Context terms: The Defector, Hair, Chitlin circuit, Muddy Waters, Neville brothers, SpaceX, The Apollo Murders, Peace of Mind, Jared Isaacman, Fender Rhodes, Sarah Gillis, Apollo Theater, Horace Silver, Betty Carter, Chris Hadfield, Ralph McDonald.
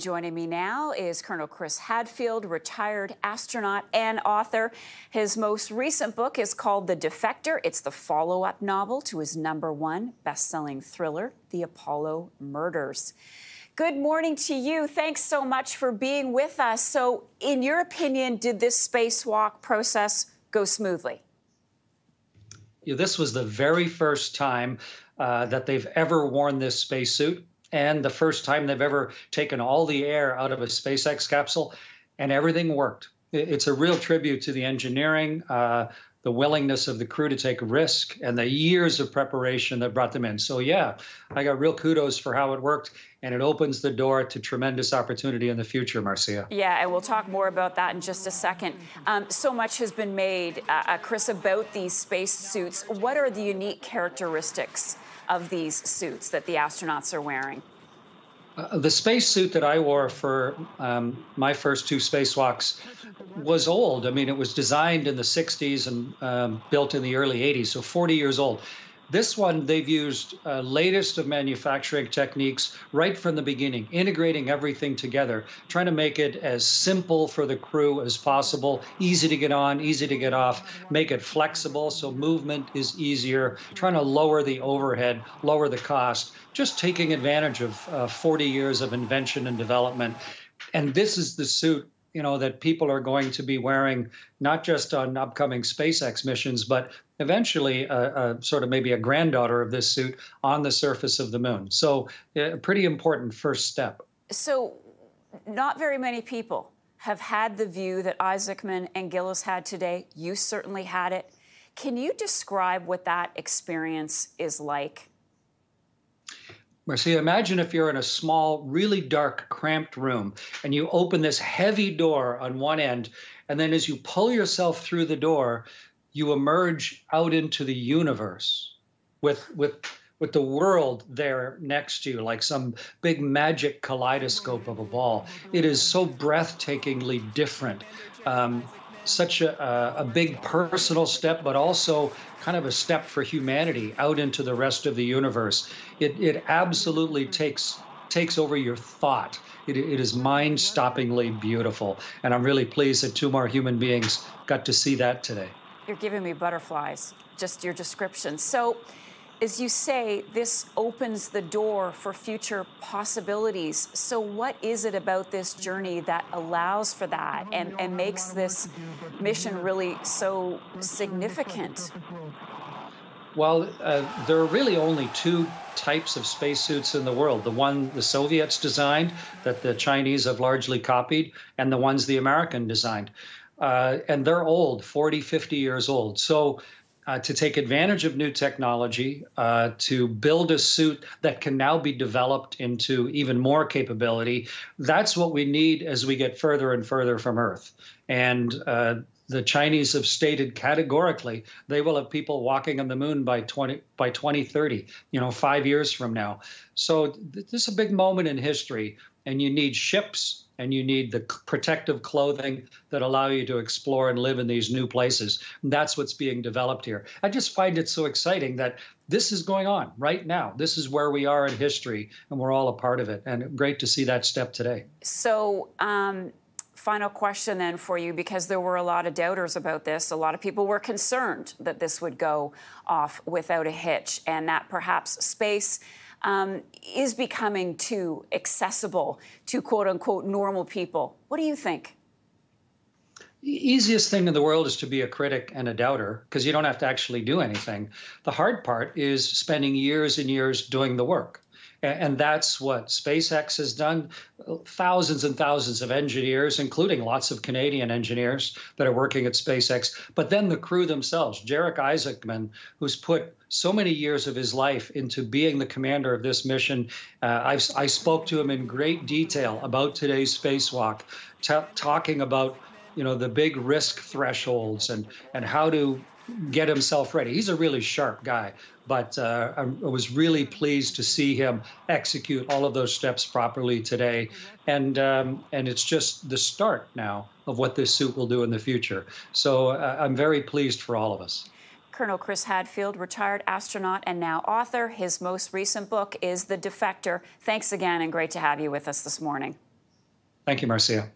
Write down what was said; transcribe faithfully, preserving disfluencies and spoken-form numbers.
Joining me now is Colonel Chris Hadfield, retired astronaut and author. His most recent book is called The Defector. It's the follow-up novel to his number one best-selling thriller, The Apollo Murders. Good morning to you. Thanks so much for being with us. So, in your opinion, did this spacewalk process go smoothly? Yeah, this was the very first time uh, that they've ever worn this spacesuit, and the first time they've ever taken all the air out of a SpaceX capsule, and everything worked. It's a real tribute to the engineering, uh, the willingness of the crew to take risk, and the years of preparation that brought them in. So yeah, I got real kudos for how it worked, and it opens the door to tremendous opportunity in the future, Marcia. Yeah, and we'll talk more about that in just a second. Um, so much has been made, uh, Chris, about these space suits. What are the unique characteristics of these suits that the astronauts are wearing? Uh, the spacesuit that I wore for um, my first two spacewalks was old. I mean, it was designed in the sixties and um, built in the early eighties, so forty years old. This one, they've used uh, latest of manufacturing techniques right from the beginning, integrating everything together, trying to make it as simple for the crew as possible, easy to get on, easy to get off, make it flexible so movement is easier, trying to lower the overhead, lower the cost, just taking advantage of uh, forty years of invention and development. And this is the suit, you know, that people are going to be wearing, not just on upcoming SpaceX missions, but eventually a, a sort of maybe a granddaughter of this suit on the surface of the moon. So a pretty important first step. So not very many people have had the view that Isaacman and Gillis had today. You certainly had it. Can you describe what that experience is like? Marcia, imagine if you're in a small, really dark, cramped room, and you open this heavy door on one end, and then as you pull yourself through the door, you emerge out into the universe with, with, with the world there next to you, like some big magic kaleidoscope of a ball. It is so breathtakingly different. Um, such a, a big personal step, but also kind of a step for humanity out into the rest of the universe. It, it absolutely takes takes over your thought. It, it is mind-stoppingly beautiful. And I'm really pleased that two more human beings got to see that today. You're giving me butterflies, just your description. So, as you say, this opens the door for future possibilities. So what is it about this journey that allows for that and, and makes this mission really so significant? Well, uh, there are really only two types of spacesuits in the world. The one the Soviets designed, that the Chinese have largely copied, and the ones the American designed. Uh, and they're old, forty, fifty years old. So, Uh, to take advantage of new technology, uh, to build a suit that can now be developed into even more capability. That's what we need as we get further and further from Earth. And uh, the Chinese have stated categorically they will have people walking on the moon by twenty by twenty thirty, you know, five years from now. So th this is a big moment in history, and you need ships, and you need the protective clothing that allow you to explore and live in these new places. And that's what's being developed here. I just find it so exciting that this is going on right now. This is where we are in history, and we're all a part of it. And great to see that step today. So um, final question then for you, because there were a lot of doubters about this. A lot of people were concerned that this would go off without a hitch, and that perhaps space Um, is becoming too accessible to, quote unquote, normal people. What do you think? The easiest thing in the world is to be a critic and a doubter, because you don't have to actually do anything. The hard part is spending years and years doing the work. And that's what SpaceX has done. Thousands and thousands of engineers, including lots of Canadian engineers that are working at SpaceX, but then the crew themselves. Jared Isaacman, who's put so many years of his life into being the commander of this mission. Uh, I've, I spoke to him in great detail about today's spacewalk, talking about, you know, the big risk thresholds and, and how to get himself ready. He's a really sharp guy, but uh, I was really pleased to see him execute all of those steps properly today. And um, and it's just the start now of what this suit will do in the future. So uh, I'm very pleased for all of us. Colonel Chris Hadfield, retired astronaut and now author. His most recent book is The Defector. Thanks again, and great to have you with us this morning. Thank you, Marcia.